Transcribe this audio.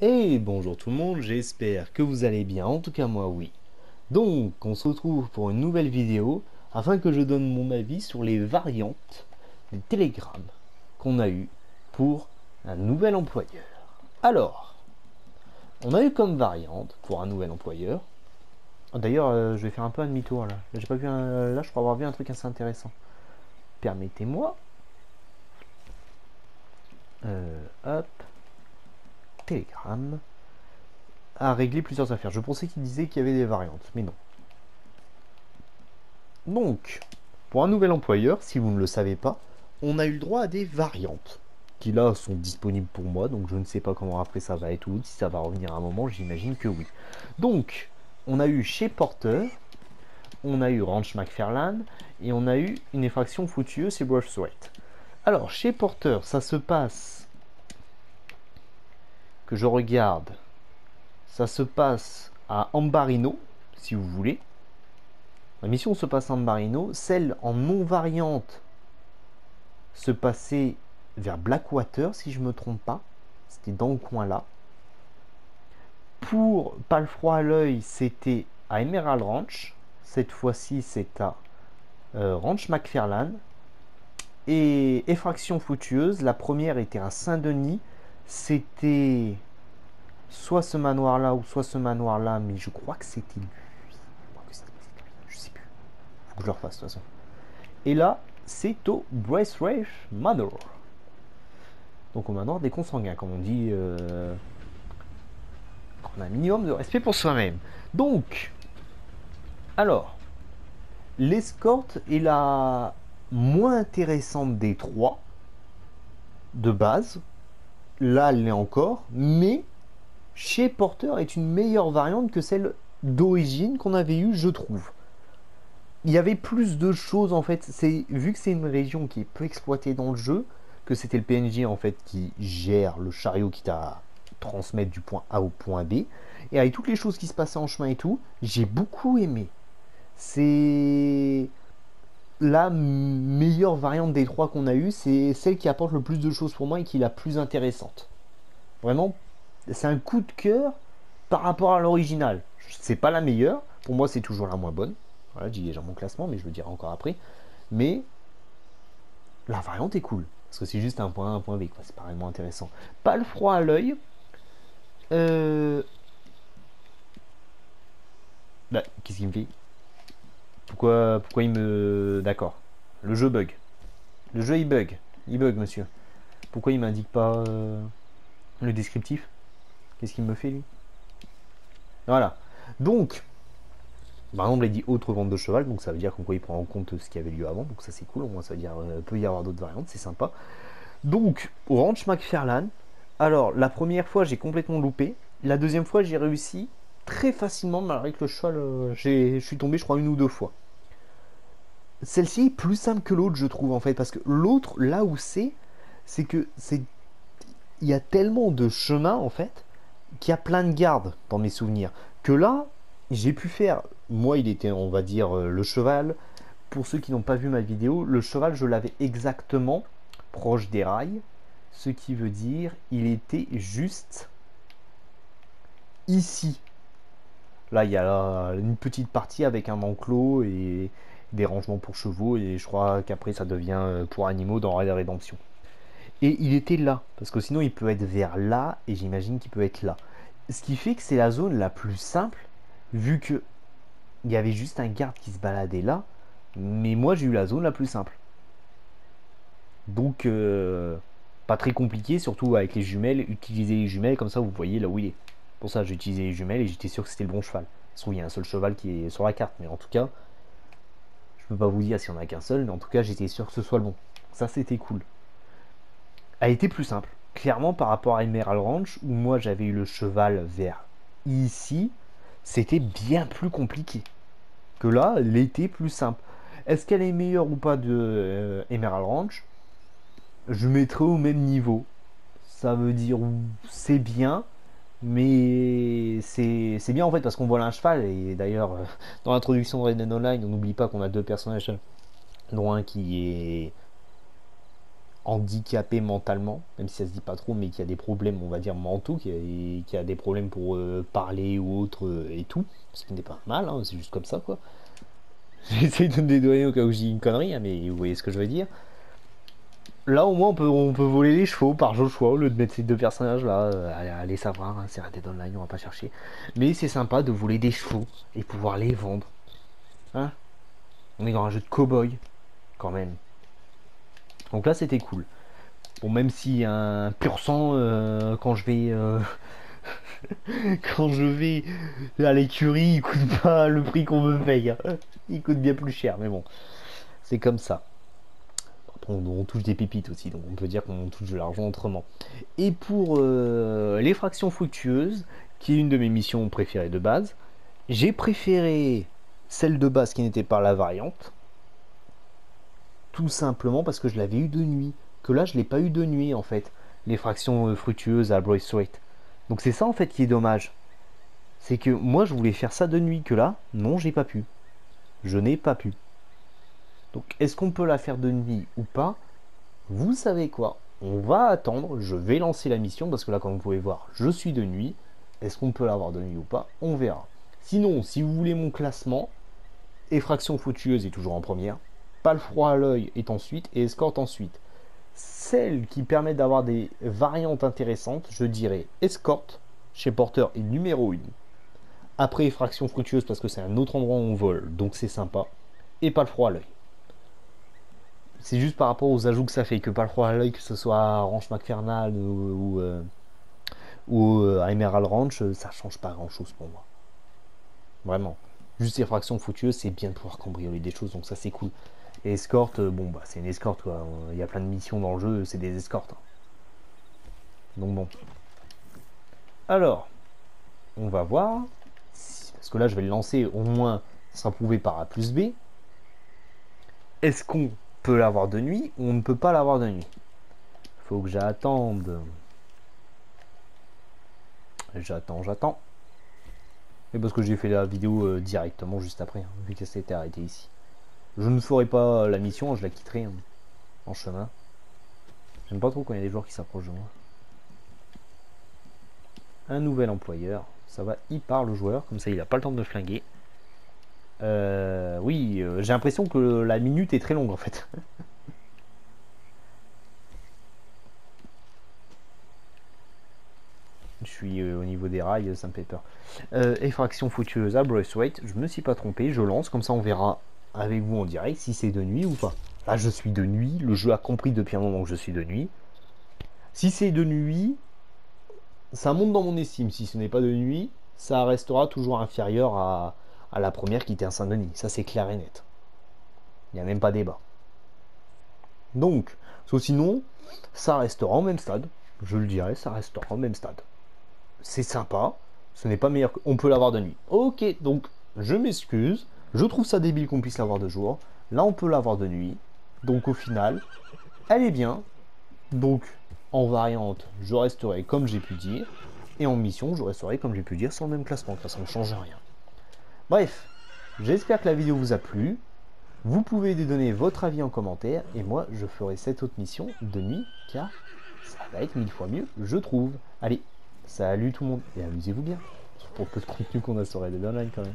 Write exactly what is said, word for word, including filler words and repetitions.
Et bonjour tout le monde, j'espère que vous allez bien, en tout cas moi oui. Donc on se retrouve pour une nouvelle vidéo afin que je donne mon avis sur les variantes des télégrammes qu'on a eu pour un nouvel employeur. Alors, on a eu comme variante pour un nouvel employeur. D'ailleurs euh, je vais faire un peu un demi-tour là. Là, j'ai pas vu un... là je crois avoir vu un truc assez intéressant. Permettez-moi. Euh, hop. Telegram a réglé plusieurs affaires. Je pensais qu'il disait qu'il y avait des variantes, mais non. Donc, pour un nouvel employeur, si vous ne le savez pas, on a eu le droit à des variantes qui là sont disponibles pour moi. Donc, je ne sais pas comment après ça va être ou si ça va revenir à un moment. J'imagine que oui. Donc, on a eu chez Porter, on a eu Ranch McFarlane et on a eu une effraction foutueuse et Braithwaite. Alors, chez Porter, ça se passe. Que je regarde, ça se passe à Ambarino, si vous voulez. La mission se passe à Ambarino, celle en non-variante se passait vers Blackwater, si je me trompe pas, c'était dans le coin là. Pour pas le froid à l'œil, c'était à Emerald Ranch, cette fois-ci c'est à euh, Ranch McFarlane, et effraction foutueuse, la première était à Saint-Denis. C'était soit ce manoir là ou soit ce manoir là, mais je crois que c'était lui. Je sais plus. Faut que je le refasse de toute façon. Et là, c'est au Braithwaite Manor. Donc au manoir des consanguins, comme on dit. Euh, on a un minimum de respect pour soi-même. Donc, alors, l'escorte est la moins intéressante des trois de base. Là, elle l'est encore, mais chez Porter est une meilleure variante que celle d'origine qu'on avait eue, je trouve. Il y avait plus de choses, en fait. C'est vu que c'est une région qui est peu exploitée dans le jeu, que c'était le P N J, en fait, qui gère le chariot qui t'a transmettre du point A au point B. Et avec toutes les choses qui se passaient en chemin et tout, j'ai beaucoup aimé. C'est... la meilleure variante des trois qu'on a eu, c'est celle qui apporte le plus de choses pour moi et qui est la plus intéressante. Vraiment, c'est un coup de cœur par rapport à l'original. C'est pas la meilleure, pour moi c'est toujours la moins bonne. Voilà, j'ai déjà mon classement, mais je le dirai encore après. Mais la variante est cool, parce que c'est juste un point A, un point B, c'est pas vraiment intéressant. Pas le froid à l'œil. Euh... Bah, qu'est-ce qu'il me fait ? Pourquoi, pourquoi il me... D'accord. Le jeu bug. Le jeu il bug. Il bug, monsieur. Pourquoi il m'indique pas euh, le descriptif? Qu'est-ce qu'il me fait, lui? Voilà. Donc, par exemple, il dit autre vente de cheval. Donc, ça veut dire qu'en quoi il prend en compte ce qui avait lieu avant. Donc, ça, c'est cool. Au moins, ça veut dire euh, peut y avoir d'autres variantes. C'est sympa. Donc, au Ranch McFarlane. Alors, la première fois, j'ai complètement loupé. La deuxième fois, j'ai réussi... très facilement, malgré que le cheval, euh, je suis tombé, je crois, une ou deux fois. Celle-ci est plus simple que l'autre, je trouve, en fait, parce que l'autre, là où c'est, c'est que c'est, il y a tellement de chemins, en fait, qu'il y a plein de gardes dans mes souvenirs. Que là, j'ai pu faire, moi, il était, on va dire, euh, le cheval. Pour ceux qui n'ont pas vu ma vidéo, le cheval, je l'avais exactement proche des rails, ce qui veut dire, il était juste ici. Là, il y a une petite partie avec un enclos et des rangements pour chevaux. Et je crois qu'après, ça devient pour animaux dans Red Dead Redemption. Et il était là. Parce que sinon, il peut être vers là. Et j'imagine qu'il peut être là. Ce qui fait que c'est la zone la plus simple. Vu que il y avait juste un garde qui se baladait là. Mais moi, j'ai eu la zone la plus simple. Donc, euh, pas très compliqué. Surtout avec les jumelles. Utilisez les jumelles. Comme ça, vous voyez là où il est. Pour ça, j'ai utilisé les jumelles et j'étais sûr que c'était le bon cheval. Parce qu'il y a un seul cheval qui est sur la carte, mais en tout cas, je peux pas vous dire si on a qu'un seul, mais en tout cas, j'étais sûr que ce soit le bon. Ça, c'était cool. Elle était plus simple, clairement par rapport à Emerald Ranch où moi j'avais eu le cheval vers ici, c'était bien plus compliqué. Que là, elle était plus simple. Est-ce qu'elle est meilleure ou pas de euh, Emerald Ranch? Je mettrai au même niveau. Ça veut dire c'est bien. Mais c'est bien en fait parce qu'on vole un cheval et d'ailleurs euh, dans l'introduction de Red Dead Online on n'oublie pas qu'on a deux personnages dont un qui est handicapé mentalement, même si ça se dit pas trop, mais qui a des problèmes, on va dire, mentaux, qui a, qui a des problèmes pour euh, parler ou autre euh, et tout, ce qui n'est pas mal, hein, c'est juste comme ça, quoi. J'essaye de me dédouaner au cas où je dis une connerie, hein, mais vous voyez ce que je veux dire. Là, au moins, on peut, on peut voler les chevaux par Joshua, au lieu de mettre ces deux personnages-là, euh, allez, allez savoir, hein, c'est Red Dead Online, on va pas chercher. Mais c'est sympa de voler des chevaux et pouvoir les vendre. Hein, on est dans un jeu de cow-boy, quand même. Donc là c'était cool. Bon, même si un pur sang euh, quand je vais euh, quand je vais à l'écurie, il coûte pas le prix qu'on me paye. Hein. Il coûte bien plus cher, mais bon. C'est comme ça. Après, on, on touche des pépites aussi, donc on peut dire qu'on touche de l'argent autrement. Et pour euh, les fractions fructueuses, qui est une de mes missions préférées de base, j'ai préféré celle de base qui n'était pas la variante. Tout simplement parce que je l'avais eu de nuit. Que là, je l'ai pas eu de nuit, en fait. Les fractions euh, fructueuses à Braithwaite. Donc c'est ça, en fait, qui est dommage. C'est que moi, je voulais faire ça de nuit. Que là, non, j'ai pas pu. Je n'ai pas pu. Donc, est-ce qu'on peut la faire de nuit ou pas? Vous savez quoi? On va attendre. Je vais lancer la mission. Parce que là, comme vous pouvez voir, je suis de nuit. Est-ce qu'on peut l'avoir de nuit ou pas? On verra. Sinon, si vous voulez mon classement, et fractions fructueuses est toujours en première. Pas le froid à l'œil est ensuite, et escorte ensuite. Celle qui permet d'avoir des variantes intéressantes, je dirais escorte chez Porter est numéro un. Après fraction fructueuse parce que c'est un autre endroit où on vole, donc c'est sympa. Et pas le froid à l'œil. C'est juste par rapport aux ajouts que ça fait, que pas le froid à l'œil, que ce soit à Ranch McFarlane ou, ou, euh, ou à Emerald Ranch, ça change pas grand chose pour moi. Vraiment. Juste ces fractions fructueuses, c'est bien de pouvoir cambrioler des choses, donc ça c'est cool. Et escorte, bon bah c'est une escorte quoi, il y a plein de missions dans le jeu, c'est des escortes. Hein. Donc bon. Alors, on va voir, si, parce que là je vais le lancer, au moins ça sera prouvé par A plus B. Est-ce qu'on peut l'avoir de nuit ou on ne peut pas l'avoir de nuit? Faut que j'attende. J'attends, j'attends. Et parce que j'ai fait la vidéo euh, directement juste après, hein, vu que ça s'était arrêté ici. Je ne ferai pas la mission, je la quitterai hein, en chemin. J'aime pas trop quand il y a des joueurs qui s'approchent de moi. Un nouvel employeur. Ça va, il part le joueur, comme ça il n'a pas le temps de flinguer. Euh, oui, euh, j'ai l'impression que la minute est très longue en fait. Je suis euh, au niveau des rails, ça me fait peur. Euh, effraction foutueuse à Braithwaite, je me suis pas trompé, je lance, comme ça on verra avec vous en direct si c'est de nuit ou pas. Là je suis de nuit, le jeu a compris depuis un moment que je suis de nuit. Si c'est de nuit, ça monte dans mon estime, si ce n'est pas de nuit, ça restera toujours inférieur à, à la première qui était à Saint-Denis, ça c'est clair et net. Il n'y a même pas débat. Donc, sauf sinon, ça restera au même stade, je le dirais, ça restera au même stade. C'est sympa, ce n'est pas meilleur qu'on peut l'avoir de nuit. Ok, donc je m'excuse, je trouve ça débile qu'on puisse l'avoir de jour. Là, on peut l'avoir de nuit. Donc au final, elle est bien. Donc en variante, je resterai comme j'ai pu dire. Et en mission, je resterai comme j'ai pu dire sur le même classement. Ça ne change rien. Bref, j'espère que la vidéo vous a plu. Vous pouvez donner votre avis en commentaire. Et moi, je ferai cette autre mission de nuit, car ça va être mille fois mieux, je trouve. Allez. Salut tout le monde, et amusez-vous bien, pour peu de contenu qu'on a sur Red Dead Online quand même.